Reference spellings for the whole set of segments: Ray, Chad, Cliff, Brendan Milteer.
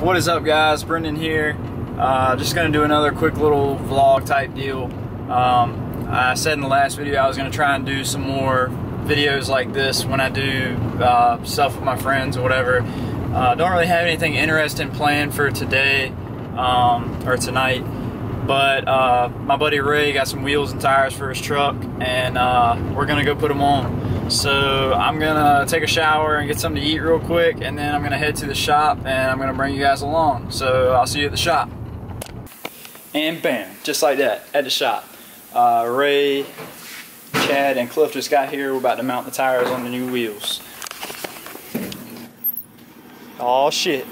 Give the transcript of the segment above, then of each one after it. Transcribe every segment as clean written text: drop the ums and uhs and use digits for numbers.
What is up, guys? Brendan here. Just gonna do another quick little vlog type deal. I said in the last video I was gonna try and do some more videos like this when I do stuff with my friends or whatever. Don't really have anything interesting planned for today or tonight, but my buddy Ray got some wheels and tires for his truck, and we're gonna go put them on. So I'm gonna take a shower and get something to eat real quick, and then I'm gonna head to the shop and I'm gonna bring you guys along. So I'll see you at the shop. And bam, just like that, at the shop. Ray, Chad, and Cliff just got here. We're about to mount the tires on the new wheels. Oh shit.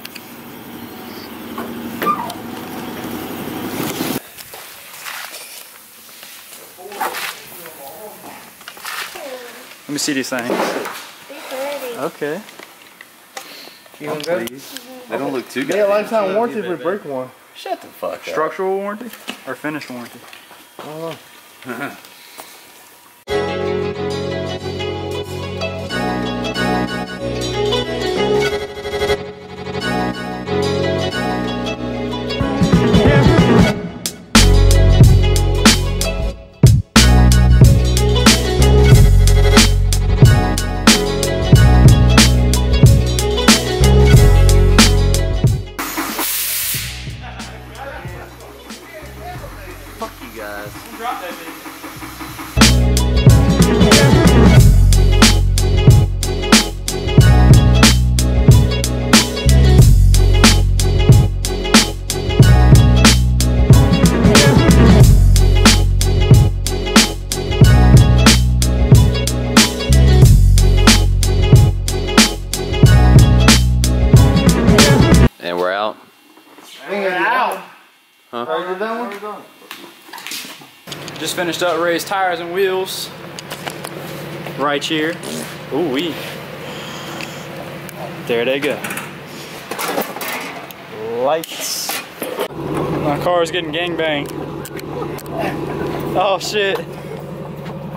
Let me see these things. Okay. You want to go? Mm-hmm. They don't look too good. Yeah, lifetime warranty if we break one. Shut the fuck up. Structural warranty or finish warranty? I don't know. And we're out. Huh? Are you done? Just finished up Ray's tires and wheels. Right here. Ooh wee. There they go. Lights. My car's getting gangbanged. Oh shit.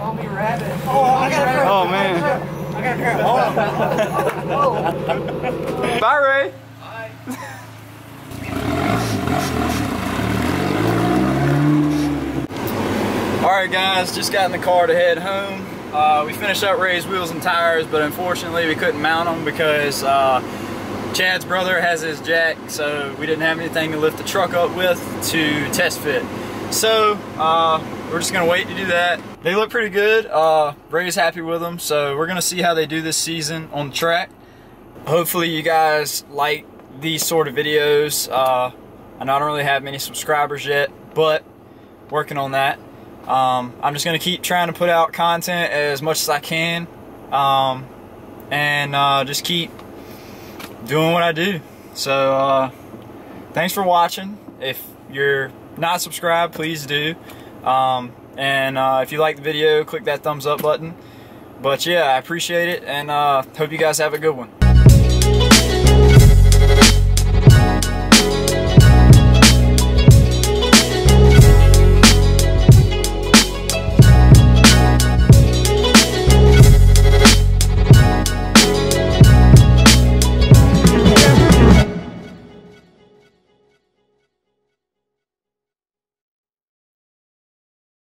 Oh man. I got a pair of rabbits. Bye Ray. Alright guys, just got in the car to head home. We finished up Ray's wheels and tires, but unfortunately we couldn't mount them because Chad's brother has his jack, so we didn't have anything to lift the truck up with to test fit. So we're just going to wait to do that. They look pretty good. Ray's happy with them, so we're going to see how they do this season on the track. Hopefully you guys like these sort of videos. I don't really have many subscribers yet, but working on that. I'm just going to keep trying to put out content as much as I can, and just keep doing what I do. So thanks for watching. If you're not subscribed, please do. If you like the video, click that thumbs up button. But yeah, I appreciate it, and hope you guys have a good one.